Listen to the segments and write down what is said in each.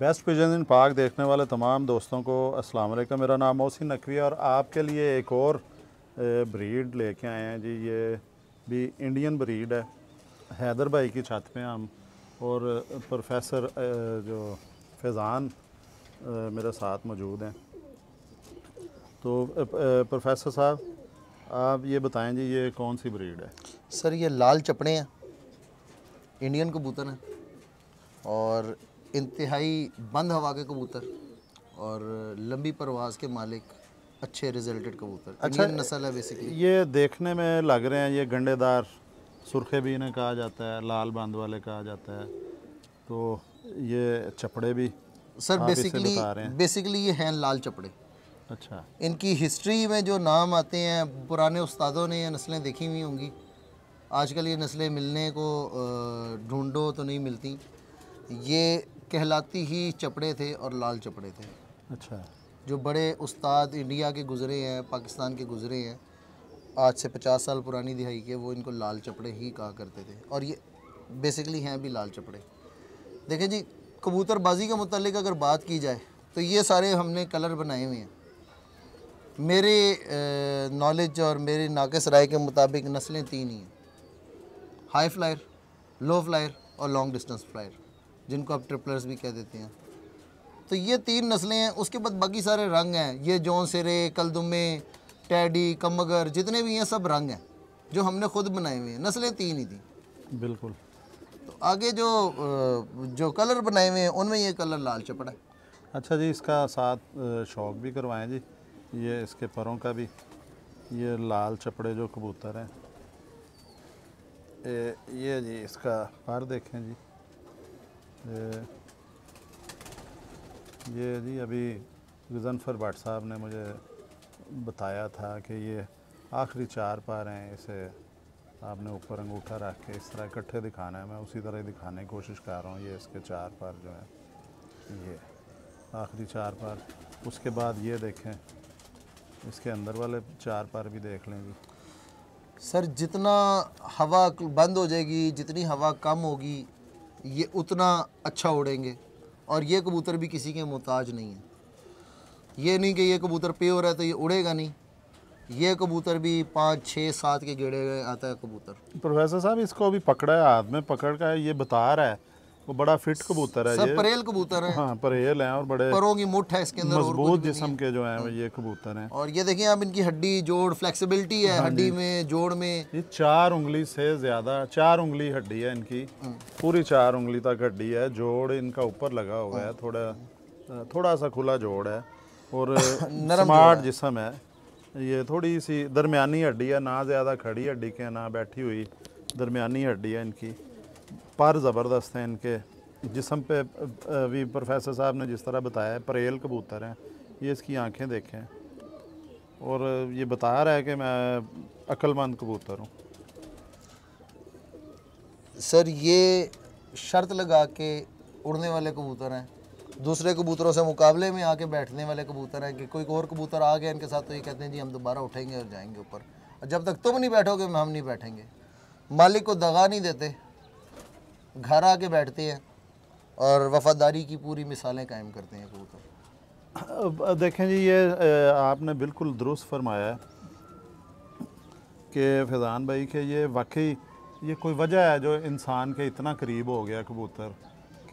Best pigeon इन पाक देखने वाले तमाम दोस्तों को अस्सलाम वालेकुम। मेरा नाम मोहसिन नकवी और आपके लिए एक और ब्रीड लेके आए हैं जी। ये भी इंडियन ब्रीड है, हैदर भाई की छत पे हम और प्रोफेसर जो फैज़ान मेरे साथ मौजूद हैं। तो प्रोफेसर साहब आप ये बताएं जी ये कौन सी ब्रीड है? सर ये लाल चपड़े हैं, इंडियन कबूतर हैं और इंतहाई बंद हवा के कबूतर और लंबी परवाज़ के मालिक, अच्छे रिजल्टेड कबूतर। अच्छा नस्ल है बेसिकली। ये देखने में लग रहे हैं, ये गंडेदार सुरखे भी इन्हें कहा जाता है, लाल बांध वाले कहा जाता है, तो ये चपड़े भी सर बेसिकली ये हैं लाल चपड़े। अच्छा, इनकी हिस्ट्री में जो नाम आते हैं पुराने उस्तादों ने ये नस्लें देखी हुई होंगी। आजकल ये नस्लें मिलने को ढूंढो तो नहीं मिलती। ये कहलाती ही चपड़े थे और लाल चपड़े थे। अच्छा, जो बड़े उस्ताद इंडिया के गुज़रे हैं, पाकिस्तान के गुज़रे हैं, आज से 50 साल पुरानी दिहाई के, वो इनको लाल चपड़े ही कहा करते थे और ये बेसिकली हैं भी लाल चपड़े। देखें जी, कबूतरबाजी के मुतालिक अगर बात की जाए तो ये सारे हमने कलर बनाए हुए हैं। मेरे नॉलेज और मेरे नाक़िस राय के मुताबिक नस्लें तीन ही हैं, हाई फ्लायर, लो फ्लायर और लॉन्ग डिस्टेंस फ्लायर, जिनको आप ट्रिपलर्स भी कह देते हैं। तो ये तीन नस्लें हैं। उसके बाद बाकी सारे रंग हैं, ये जौनसरे, कलदुमे, टैडी, कमगर, जितने भी हैं सब रंग हैं जो हमने खुद बनाए हुए हैं। नस्लें तीन ही थी। बिल्कुल। तो आगे जो कलर बनाए हुए हैं उनमें ये कलर लाल चपड़ा है। अच्छा जी, इसका साथ शौक भी करवाएँ जी, ये इसके परों का भी। ये लाल चपड़े जो कबूतर हैं, ये जी इसका पर देखें जी, ये जी अभी गजनफर भट्ट साहब ने मुझे बताया था कि ये आखिरी चार पार हैं, इसे आपने ऊपर अंगूठा रख के इस तरह इकट्ठे दिखाना है। मैं उसी तरह दिखाने की कोशिश कर रहा हूँ। ये इसके चार पार जो है, ये आखिरी चार पार। उसके बाद ये देखें, इसके अंदर वाले चार पार भी देख लें जी। सर जितना हवा बंद हो जाएगी, जितनी हवा कम होगी, ये उतना अच्छा उड़ेंगे और ये कबूतर भी किसी के मोहताज नहीं है। ये नहीं कि ये कबूतर प्योर है तो ये उड़ेगा नहीं, ये कबूतर भी 5, 6, 7 के गेड़े में आता है कबूतर। प्रोफेसर साहब इसको भी पकड़ा है, हाथ में पकड़ का ये बता रहा है, वो बड़ा फिट कबूतर है। सर परेल कबूतर है। हाँ परेल है और बड़े परों की मुठ है इसके अंदर, मजबूत जिस्म के जो है ये कबूतर है। और ये देखिए आप, इनकी हड्डी जोड़ फ्लेक्सिबिलिटी है, हड्डी में जोड़ में ये 4 उंगली से ज्यादा, 4 उंगली हड्डी है इनकी, पूरी 4 उंगली तक हड्डी है। जोड़ इनका ऊपर लगा हुआ है, थोड़ा सा खुला जोड़ है और स्मार्ट जिस्म है। ये थोड़ी सी दरमियानी हड्डी है, ना ज़्यादा खड़ी हड्डी के ना बैठी हुई, दरमियानी हड्डी है इनकी। पर ज़बरदस्त हैं इनके जिस्म पे भी। प्रोफेसर साहब ने जिस तरह बताया परेल कबूतर हैं। ये इसकी आंखें देखें और ये बता रहा है कि मैं अक्लमंद कबूतर हूँ। सर ये शर्त लगा के उड़ने वाले कबूतर हैं, दूसरे कबूतरों से मुकाबले में आके बैठने वाले कबूतर हैं कि कोई और कबूतर आ गया इनके साथ तो ये कहते हैं जी हम दोबारा उठेंगे और जाएंगे ऊपर, और जब तक तुम नहीं बैठोगे हम नहीं बैठेंगे। मालिक को दगा नहीं देते, घर आके बैठते हैं और वफादारी की पूरी मिसालें कायम करते हैं कबूतर। देखें जी, ये आपने बिल्कुल दुरुस्त फरमाया कि फैज़ान भाई के ये वाकई ये कोई वजह है जो इंसान के इतना करीब हो गया कबूतर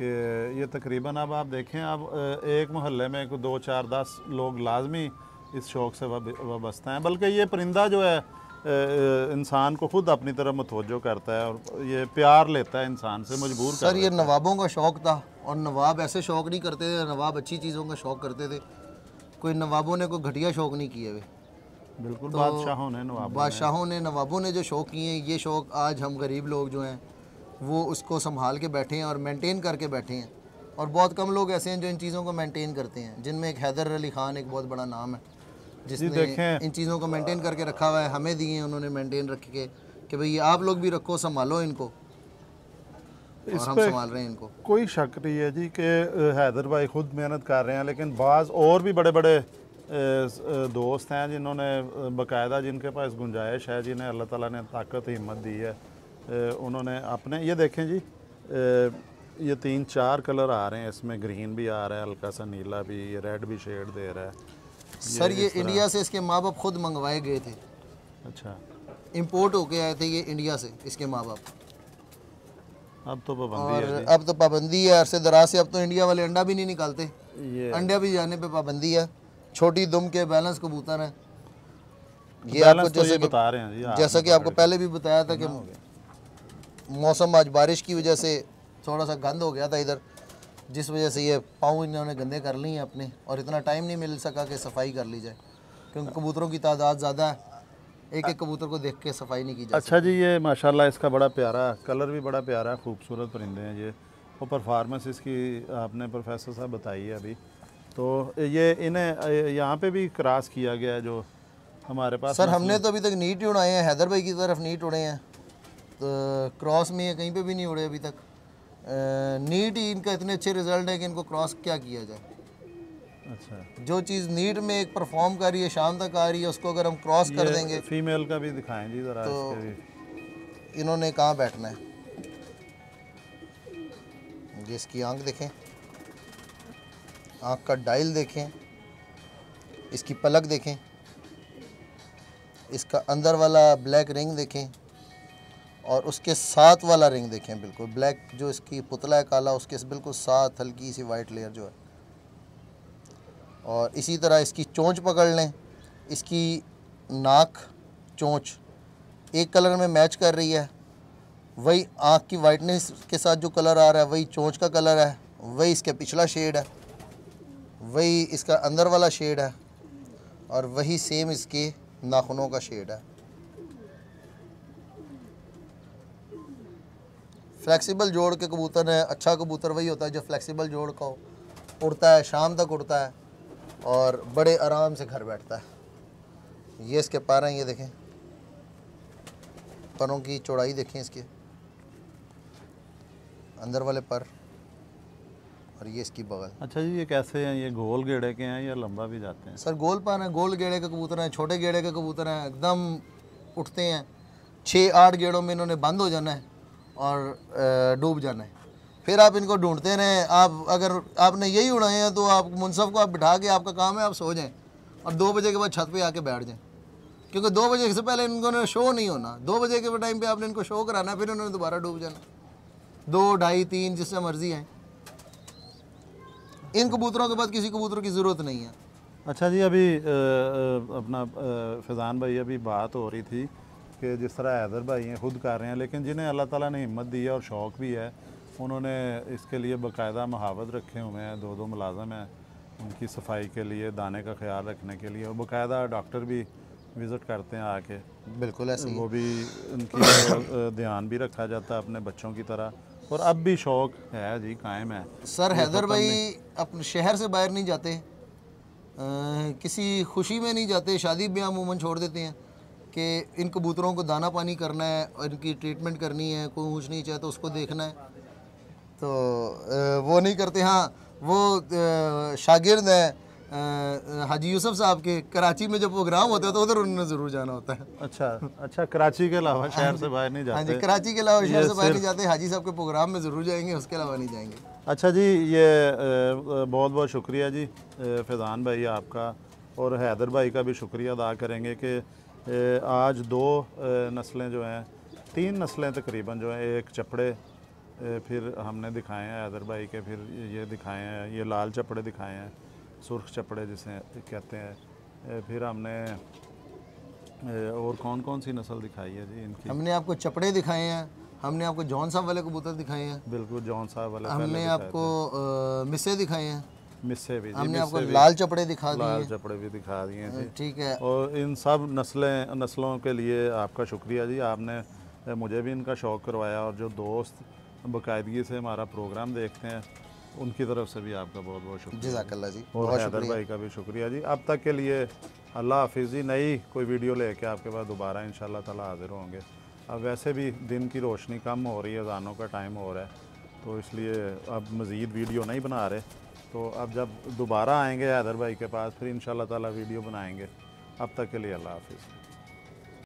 कि ये तकरीबन अब आप देखें, अब एक मोहल्ले में 2, 4, 10 लोग लाजमी इस शौक़ से वाबस्ता हैं। बल्कि ये परिंदा जो है इंसान को ख़ुद अपनी तरफ मतवज्जो करता है और ये प्यार लेता है इंसान से, मजबूर करता है। सर ये नवाबों का शौक़ था और नवाब ऐसे शौक़ नहीं करते थे, नवाब अच्छी चीज़ों का शौक़ करते थे। कोई नवाबों ने कोई घटिया शौक़ नहीं किए हुए। बिल्कुल, बादशाहों ने नवाबों ने जो शौक़ किए, ये शौक़ आज हम गरीब लोग जो हैं वो उसको संभाल के बैठे हैं और मेंटेन करके बैठे हैं। और बहुत कम लोग ऐसे हैं जो इन चीज़ों को मेंटेन करते हैं, जिनमें एक हैदर अली खान एक बहुत बड़ा नाम है जिसने इन चीज़ों को मेंटेन करके रखा हुआ है। हमें दिए उन्होंने मेंटेन रख के कि भाई ये आप लोग भी रखो, संभालो इनको, और हम संभाल रहे हैं इनको। कोई शक नहीं है जी कि हैदर भाई खुद मेहनत कर रहे हैं, लेकिन बाज़ और भी बड़े बड़े दोस्त हैं जिन्होंने बाकायदा, जिनके पास गुंजाइश है, जिन्हें अल्लाह ताला ने ताकत हिम्मत दी है, उन्होंने अपने ये देखें जी ये 3-4 कलर आ रहे हैं इसमें, ग्रीन भी आ रहा है, हल्का सा नीला भी, ये रेड भी शेड दे रहा है। सर ये इंडिया से इसके माँ बाप खुद मंगवाए गए थे। अच्छा, इंपोर्ट होके आए थे ये इंडिया से इसके माँ बाप। अब तो पाबंदी है, अब तो पाबंदी है अरसे दराज से, अब तो इंडिया वाले अंडा भी नहीं निकालते, अंडा भी जाने पे पाबंदी है। छोटी दुम के बैलेंस कबूतर हैं ये, आपको जैसे तो बता रहे हैं, जैसा कि आपको पहले भी बताया था कि मौसम आज बारिश की वजह से थोड़ा सा गंद हो गया था इधर, जिस वजह से ये पाँव इन्होंने गंदे कर लिए हैं अपने, और इतना टाइम नहीं मिल सका कि सफाई कर ली जाए क्योंकि कबूतरों की तादाद ज़्यादा है, एक एक कबूतर को देख के सफाई नहीं की जाती। अच्छा जी, ये माशाल्लाह इसका बड़ा प्यारा कलर भी बड़ा प्यारा है, खूबसूरत परिंदे हैं ये, और परफार्मेंस इसकी आपने प्रोफेसर साहब बताई है अभी। तो ये इन्हें यहाँ पे भी क्रॉस किया गया है जो हमारे पास। सर हमने तो अभी तक नीट उड़ाए हैं, हैदर भाई की तरफ नीट उड़े हैं, तो क्रॉस में कहीं पर भी नहीं उड़े अभी तक। नीट ही इनका इतने अच्छे रिजल्ट है कि इनको क्रॉस क्या किया जाए। अच्छा, जो चीज़ नीट में एक परफॉर्म कर रही है, शाम तक आ रही है, उसको अगर हम क्रॉस कर देंगे। फीमेल का भी दिखाएं जी जरा, तो भी इन्होंने कहाँ बैठना है। इसकी आंख देखें, आंख का डायल देखें, इसकी पलक देखें, इसका अंदर वाला ब्लैक रिंग देखें और उसके साथ वाला रिंग देखें, बिल्कुल ब्लैक जो इसकी पुतला है काला, उसके बिल्कुल साथ हल्की सी वाइट लेयर जो है। और इसी तरह इसकी चोंच पकड़ लें, इसकी नाक चोंच एक कलर में मैच कर रही है, वही आँख की वाइटनेस के साथ जो कलर आ रहा है वही चोंच का कलर है, वही इसका पिछला शेड है, वही इसका अंदर वाला शेड है और वही सेम इसके नाखूनों का शेड है। फ्लेक्सिबल जोड़ के कबूतर है। अच्छा कबूतर वही होता है जो फ्लेक्सिबल जोड़ का हो, उड़ता है, शाम तक उड़ता है और बड़े आराम से घर बैठता है। ये इसके पैर हैं, ये देखें, परों की चौड़ाई देखें, इसके अंदर वाले पर, और ये इसकी बगल। अच्छा जी, ये कैसे हैं? ये गोल गेड़े के हैं या लंबा भी जाते हैं? सर गोल पर हैं, गोल गेड़े के कबूतर हैं, छोटे गेड़े के कबूतर हैं, एकदम उठते हैं। 6-8 गेड़ों में इन्होंने बंद हो जाना है और डूब जाना है। फिर आप इनको ढूंढते रहें। आप अगर आपने यही उड़ाए हैं तो आप मुंसफ को आप बिठा के, आपका काम है आप सो जाएं और 2 बजे के बाद छत पे आके बैठ जाएं, क्योंकि 2 बजे से पहले इनको ने शो नहीं होना। 2 बजे के टाइम पे आपने इनको शो कराना, फिर उन्होंने दोबारा डूब जाना। 2, 2.5, 3 जिससे मर्जी है। इन कबूतरों के बाद किसी कबूतर की ज़रूरत नहीं है। अच्छा जी, अभी अपना फैज़ान भाई अभी बात हो रही थी कि जिस तरह हैदर भाई हैं खुद कर रहे हैं, लेकिन जिन्हें अल्लाह ताला ने हिम्मत दी है और शौक़ भी है, उन्होंने इसके लिए बाकायदा महावत रखे हुए हैं। 2-2 मुलाजम हैं उनकी सफाई के लिए, दाने का ख्याल रखने के लिए, और बाकायदा डॉक्टर भी विज़िट करते हैं आके। बिल्कुल ऐसे वो भी उनकी ध्यान भी रखा जाता है अपने बच्चों की तरह, और अब भी शौक़ है जी, कायम है। सर हैदर भाई अपने शहर से बाहर नहीं जाते, किसी खुशी में नहीं जाते, शादी भी अमूमन छोड़ देते हैं कि इन कबूतरों को दाना पानी करना है और इनकी ट्रीटमेंट करनी है, कोई ऊँच नीच है तो उसको देखना है, तो वो नहीं करते। हाँ, वो शागिर्द हैं हाजी यूसुफ साहब के, कराची में जब प्रोग्राम होता है तो उधर उन्होंने ज़रूर जाना होता है। अच्छा, कराची के अलावा शहर से बाहर नहीं जाते। हाँ जी, कराची के अलावा शहर से बाहर नहीं जाते, हाजी साहब के प्रोग्राम में ज़रूर जाएंगे, उसके अलावा नहीं जाएंगे। अच्छा जी, ये बहुत बहुत शुक्रिया जी फैज़ान भाई आपका, और हैदर भाई का भी शुक्रिया अदा करेंगे कि आज 2 नस्लें जो हैं, 3 नस्लें तकरीबन जो हैं, एक चपड़े फिर हमने दिखाए हैं हैदर भाई के, फिर ये दिखाए हैं, ये लाल चपड़े दिखाए हैं, सुर्ख चपड़े जिसे कहते हैं, फिर हमने और कौन कौन सी नस्ल दिखाई है जी इनकी? हमने आपको चपड़े दिखाए हैं, हमने आपको जॉन साहब वाले कबूतर दिखाए हैं, बिल्कुल जॉन साहब वाले, हमने आपको मिस्से दिखाए हैं, मिस्से भी, हमने आपको लाल चपड़े दिखा दिए, लाल चपड़े भी दिखा दिए थे। ठीक है, और इन सब नस्लों के लिए आपका शुक्रिया जी, आपने मुझे भी इनका शौक़ करवाया, और जो दोस्त बाकायदगी से हमारा प्रोग्राम देखते हैं उनकी तरफ से भी आपका बहुत बहुत शुक्रिया। जज़ाकल्लाह जी, और हैदर भाई का भी शुक्रिया जी। अब तक के लिए अल्लाह हाफिज़ जी। नई कोई वीडियो लेके आपके पास दोबारा इंशाल्लाह ताला हाज़िर होंगे। अब वैसे भी दिन की रोशनी कम हो रही है, अज़ानों का टाइम हो रहा है, तो इसलिए अब मज़ीद वीडियो नहीं बना रहे, तो अब जब दोबारा आएँगे हैदर भाई के पास फिर इंशाल्लाह ताला वीडियो बनाएँगे। अब तक के लिए अल्लाह हाफिज़।